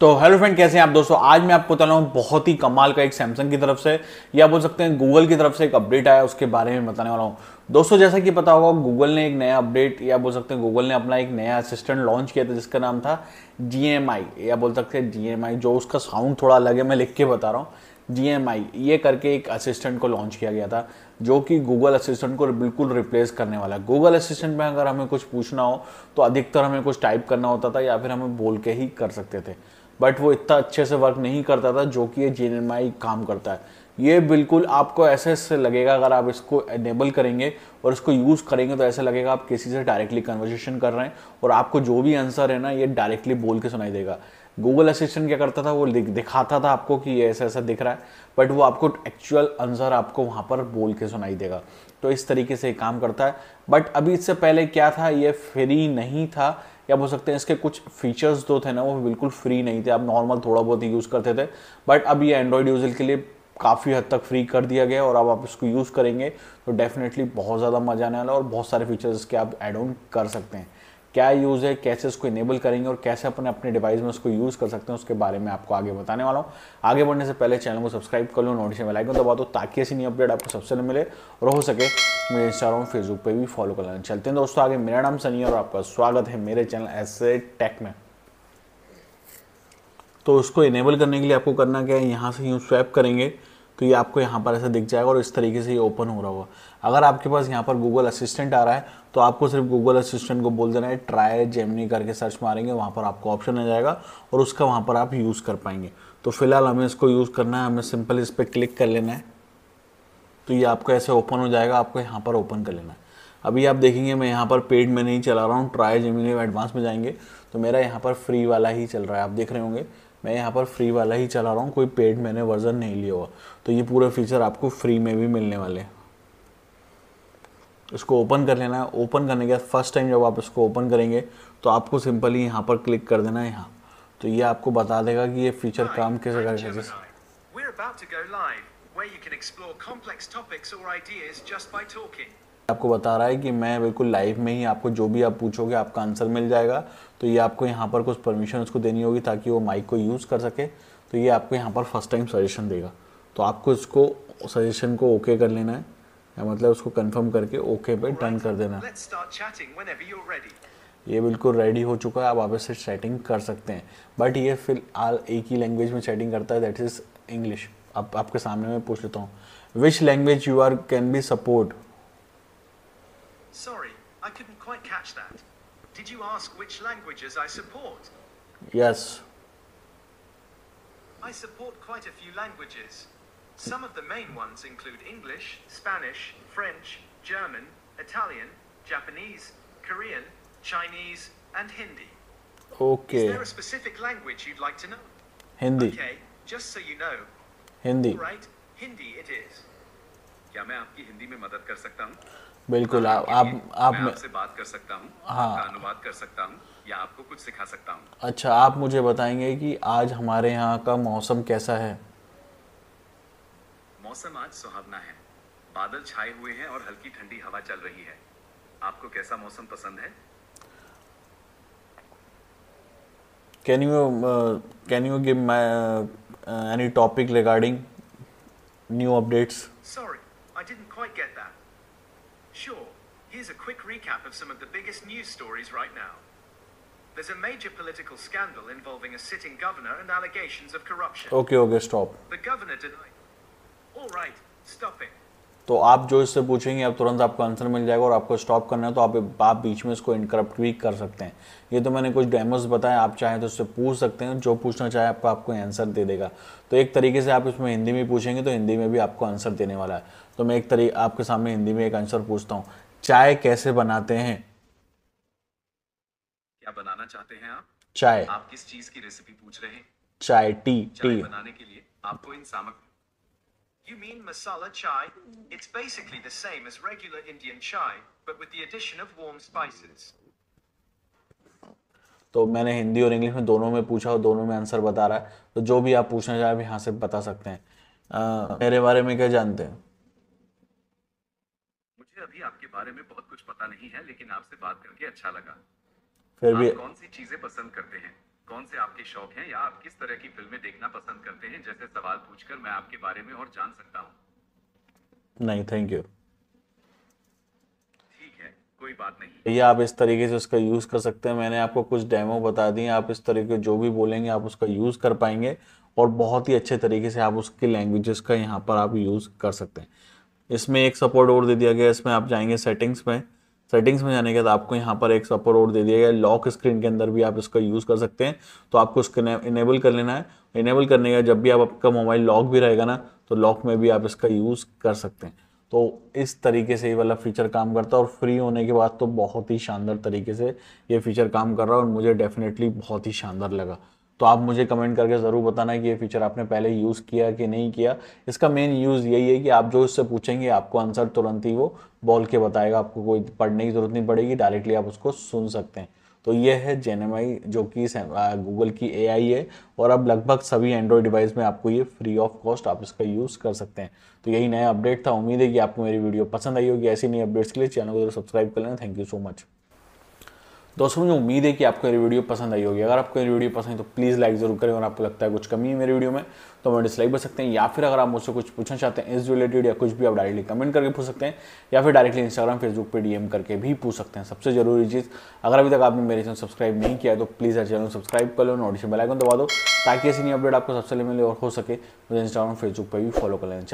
तो hello friend, कैसे हैं आप दोस्तों। आज मैं आपको बताने वाला हूँ बहुत ही कमाल का एक सैमसंग की तरफ से या बोल सकते हैं गूगल की तरफ से एक अपडेट आया, उसके बारे में बताने वाला हूँ। दोस्तों जैसा कि पता होगा, गूगल ने एक नया अपडेट या बोल सकते हैं गूगल ने अपना एक नया असिस्टेंट लॉन्च किया था जिसका नाम था GMI या बोल सकते हैं GMI, जो उसका साउंड थोड़ा अलग है, मैं लिख के बता रहा हूँ GMI ये करके एक असिस्टेंट को लॉन्च किया गया था जो कि गूगल असिस्टेंट को बिल्कुल रिप्लेस करने वाला है। गूगल असिस्टेंट में अगर हमें कुछ पूछना हो तो अधिकतर हमें कुछ टाइप करना होता था या फिर हमें बोल के ही कर सकते थे, बट वो इतना अच्छे से वर्क नहीं करता था जो कि ये GMI काम करता है। ये बिल्कुल आपको ऐसे ऐसे लगेगा अगर आप इसको एनेबल करेंगे और इसको यूज़ करेंगे तो ऐसा लगेगा आप किसी से डायरेक्टली कन्वर्सेशन कर रहे हैं और आपको जो भी आंसर है ना ये डायरेक्टली बोल के सुनाई देगा। गूगल असिस्टेंट क्या करता था, वो दिखाता था आपको कि ये ऐसा ऐसा दिख रहा है, बट वो आपको एक्चुअल आंसर आपको वहाँ पर बोल के सुनाई देगा। तो इस तरीके से काम करता है। बट अभी इससे पहले क्या था, ये फ्री नहीं था या बोल सकते हैं इसके कुछ फीचर्स जो थे ना वो बिल्कुल फ्री नहीं थे, आप नॉर्मल थोड़ा बहुत ही यूज़ करते थे। बट अब ये एंड्रॉयड यूजर के लिए काफ़ी हद तक फ्री कर दिया गया और अब आप इसको यूज़ करेंगे तो डेफिनेटली बहुत ज़्यादा मजा आने वाला और बहुत सारे फीचर्स इसके आप ऐड ऑन कर सकते हैं। क्या यूज़ है, कैसे इसको इनेबल करेंगे और कैसे अपने अपने डिवाइस में उसको यूज़ कर सकते हैं, उसके बारे में आपको आगे बताने वाला हूँ। आगे बढ़ने से पहले चैनल को सब्सक्राइब कर लो, नोटिफिकेशन बेल आइकन दबा दो ताकि ऐसी नई अपडेट आपको सबसे पहले मिले और हो सके मेरे इंस्टाग्राम फेसबुक पे भी फॉलो कर लेना। चलते हैं दोस्तों आगे। मेरा नाम सनी और आपका स्वागत है मेरे चैनल SA टेक में। तो इसको इनेबल करने के लिए आपको करना क्या है, यहाँ से यूँ स्वैप करेंगे तो ये आपको यहाँ पर ऐसा दिख जाएगा और इस तरीके से ये ओपन हो रहा होगा। अगर आपके पास यहाँ पर गूगल असिस्टेंट आ रहा है तो आपको सिर्फ गूगल असिस्टेंट को बोल देना है ट्राई जेमिनी करके सर्च मारेंगे, वहाँ पर आपको ऑप्शन आ जाएगा और उसका वहाँ पर आप यूज़ कर पाएंगे। तो फिलहाल हमें इसको यूज़ करना है, हमें सिंपल इस पर क्लिक कर लेना है तो ये आपको ऐसे ओपन हो जाएगा, आपको यहाँ पर ओपन कर लेना है। अभी आप देखेंगे मैं यहाँ पर पेड में नहीं चला रहा हूँ, ट्राई जेमिनी एडवांस में जाएंगे तो मेरा यहाँ पर फ्री वाला ही चल रहा है। आप देख रहे होंगे मैं यहाँ पर फ्री वाला ही चला रहा हूँ, कोई पेड मैंने वर्जन नहीं लिया हुआ। तो ये पूरे फीचर आपको फ्री में भी मिलने वाले हैं। इसको ओपन कर लेना है। ओपन करने के बाद फर्स्ट टाइम जब आप इसको ओपन करेंगे तो आपको सिंपली यहाँ पर क्लिक कर देना है यहाँ, तो ये आपको बता देगा कि ये फीचर काम कैसे करके आपको बता रहा है कि मैं बिल्कुल लाइव में ही आपको जो भी आप पूछोगे आपका आंसर मिल जाएगा। तो ये आपको यहाँ पर कुछ परमिशन उसको देनी होगी ताकि वो माइक को यूज़ कर सके। तो ये आपको यहाँ पर फर्स्ट टाइम सजेशन देगा तो आपको इसको सजेशन को ओके कर लेना है या मतलब उसको कंफर्म करके ओके पे डन कर देना है। ये बिल्कुल रेडी हो चुका है, आप वापस से चैटिंग कर सकते हैं। बट ये फिलहाल एक ही लैंग्वेज में चैटिंग करता है, दैट इज़ इंग्लिश। अब आपके सामने मैं पूछ लेता हूँ which language you are can be support. Sorry, I couldn't quite catch that. Did you ask which languages I support? Yes. I support quite a few languages. Some of the main ones include English, Spanish, French, German, Italian, Japanese, Korean, Chinese, and Hindi. Okay. Is there a specific language you'd like to know? Hindi. Okay, just so you know. Hindi. Right? Hindi it is. क्या मैं आपकी हिंदी में मदद कर सकता हूँ? बिल्कुल, आप मैं आपसे बात कर सकता हूँ, हाँ अनुवाद कर सकता हूँ या आपको कुछ सिखा सकता हूँ। अच्छा, आप मुझे बताएंगे कि आज हमारे यहाँ का मौसम कैसा है? मौसम आज सुहावना है, बादल छाए हुए हैं और हल्की ठंडी हवा चल रही है। आपको कैसा मौसम पसंद है? Can you give my any topic regarding new updates? Sorry, I didn't quite get that. Sure. Here's a quick recap of some of the biggest news stories right now. There's a major political scandal involving a sitting governor and allegations of corruption. Okay, stop. The governor denied. All right, stop it. तो आप जो इससे पूछेंगे आप तुरंत आपको answer मिल जाएगा और आपको स्टॉप करना है तो आप बीच में इसको इंटरप्ट भी कर सकते हैं। ये तो मैंने कुछ डेमोस बताए, आप चाहें तो उससे पूछ सकते हैं, जो पूछना चाहे आपको आपको आंसर दे देगा। तो एक तरीके से आप इसमें हिंदी में पूछेंगे तो हिंदी में भी आपको आंसर देने वाला है। तो मैं एक तरीके आपके सामने हिंदी में एक आंसर पूछता हूँ, चाय कैसे बनाते हैं? क्या बनाना चाहते हैं आप? चाय। आप किस चीज की रेसिपी पूछ रहे हैं? चाय, टी बनाने के लिए आपको इन सामग्री। You mean masala chai? It's basically the same as regular Indian chai, but with the addition of warm spices. तो मैंने हिंदी और इंग्लिश में दोनों में पूछा और दोनों में आंसर बता रहा है। तो जो भी आप पूछना चाहे आप यहाँ से बता सकते हैं। मेरे बारे में क्या जानते हैं? मुझे अभी आपके बारे में बहुत कुछ पता नहीं है, लेकिन आपसे बात करके अच्छा लगा। फिर भी आप कौन सी चीजें पसंद करते हैं? कौन से आपके शौक हैं या आप किस तरह की फिल्में देखना पसंद करते हैं जैसे सवाल पूछकर मैं आपके बारे में और जान सकता हूँ। नहीं, थैंक यू। ठीक है, कोई बात नहीं। ये आप इस तरीके से उसका यूज कर सकते हैं। मैंने आपको कुछ डेमो बता दिए, आप इस तरीके जो भी बोलेंगे आप उसका यूज कर पाएंगे और बहुत ही अच्छे तरीके से आप उसकी लैंग्वेजेस का यहाँ पर आप यूज कर सकते हैं। इसमें एक सपोर्ट और दे दिया गया। इसमें आप जाएंगे सेटिंग्स में, सेटिंग्स में जाने के बाद आपको यहाँ पर एक सपोर्ट और दे दिया गया। लॉक स्क्रीन के अंदर भी आप इसका यूज़ कर सकते हैं, तो आपको इसको इनेबल कर लेना है। इनेबल करने का जब भी आपका मोबाइल लॉक भी रहेगा ना, तो लॉक में भी आप इसका यूज़ कर सकते हैं। तो इस तरीके से ये वाला फीचर काम करता है और फ्री होने के बाद तो बहुत ही शानदार तरीके से ये फीचर काम कर रहा है और मुझे डेफिनेटली बहुत ही शानदार लगा। तो आप मुझे कमेंट करके ज़रूर बताना कि ये फीचर आपने पहले यूज़ किया कि नहीं किया। इसका मेन यूज़ यही है कि आप जो इससे पूछेंगे आपको आंसर तुरंत ही वो बोल के बताएगा, आपको कोई पढ़ने की ज़रूरत नहीं पड़ेगी, डायरेक्टली आप उसको सुन सकते हैं। तो ये है जेनेमाई, जो कि गूगल की एआई है और अब लगभग सभी एंड्रॉयड डिवाइस में आपको ये फ्री ऑफ कॉस्ट आप इसका यूज़ कर सकते हैं। तो यही नया अपडेट था। उम्मीद है कि आपको मेरी वीडियो पसंद आई होगी। ऐसी नई अपडेट्स के लिए चैनल को जरूर सब्सक्राइब कर लेना। थैंक यू सो मच दोस्तों, मुझे उम्मीद है कि आपको मेरी वीडियो पसंद आई होगी। अगर आपको मेरी वीडियो पसंद है तो प्लीज़ लाइक जरूर करें और आपको लगता है कुछ कमी है मेरी वीडियो में तो मैं डिसलाइक कर सकते हैं, या फिर अगर आप मुझसे कुछ पूछना चाहते हैं इस रिलेटेड या कुछ भी आप डायरेक्टली कमेंट करके पूछ सकते हैं या फिर डायरेक्टली इंस्टाग्राम फेसबुक पर डीएम करके भी पूछ सकते हैं। सबसे जरूरी चीज़, अगर अभी तक आपने मेरे चैनल सब्सक्राइब नहीं किया है तो प्लीज़ हमारे चैनल सब्सक्राइब कर लो, नोटिफिकेशन बेल आइकन दबा दो ताकि ऐसी नई अपडेट आपको सबसे पहले मिले और हो सके मुझे इंस्टाग्राम फेसबुक पर भी फॉलो कर लेना।